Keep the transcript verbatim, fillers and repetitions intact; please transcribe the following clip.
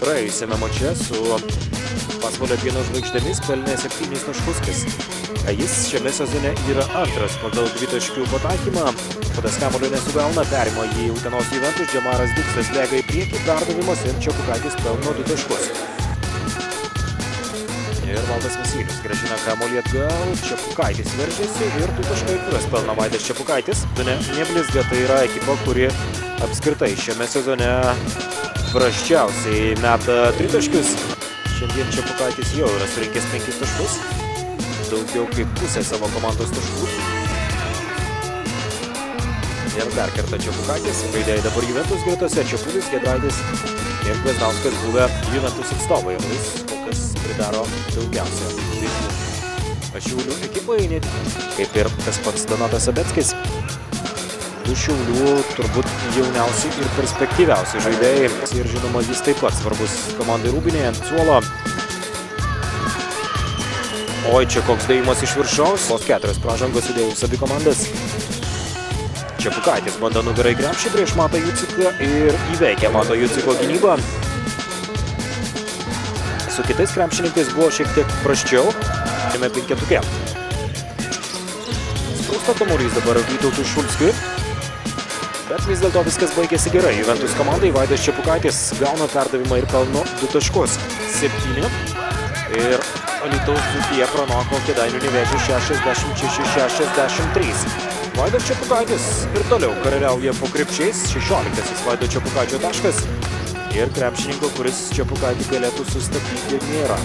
Praėjusiame mače su Pasvalio pieno žvaigždėmis pelnė septynis taškus. Jis šiame sezone yra antras pagal dvitaškių patakymą. Padas kamuolio nesugauna, perima į Utenos Juventus, Džemaras Diksas lega į priekį, perdavimas ir Čepukaitis pelno du taškus. Ir Valdas Masylius grąžina kamuolį atgal, Čepukaitis veržiasi ir du taškai, kurias pelno Vaidas Čepukaitis. Ne, neblizga, tai yra ekipa, kuri apskritai šiame sezone prasčiausiai meta tritaškius. Šiandien Čepukaitis jau yra surinkęs penkis taškus, daugiau kaip pusė savo komandos taškų. Ir dar kartą Čepukaitis, žaidėjai dabar Juventus gretose, Čepulis, Kėdraitis ir Gvazdauskas buvę Juventus atstovai, jis kol kas pridaro daugiausia veiklų. Šiaulių ekipai, kaip ir tas pats Donatas Sabeckis, du Šiaulių turbūt jauniausi ir perspektyviausi žaidėjai. Ir žinoma, jis taip pat svarbus komandai rūbinėje ant suolo. Oi, čia koks dėjimas iš viršaus. O keturios pražangos sudėjus abi komandas. Čepukaitis bando nugarai krepšį prieš Matą Juciką ir įveikia Mato Juciko gynybą. Su kitais krepšininkais buvo šiek tiek prasčiau. Šiame penketuke. Sprūsta kamuolys dabar Vytautui Šulskiui. Bet vis dėlto viskas baigėsi gerai. Juventus komandai Vaidas Čepukaitis gauna perdavimą ir pelno du taškus. septyni. Ir Alytaus Dzūkija pranoko Kėdainių Nevėžį šešiasdešimt šeši šešiasdešimt trys. Vaidas Čepukaitis ir toliau karaliauja po krepšiais. šešioliktasis Vaido Čepukaičio taškas. Ir krepšininko, kuris Čepukaitį galėtų sustabdyti, nėra.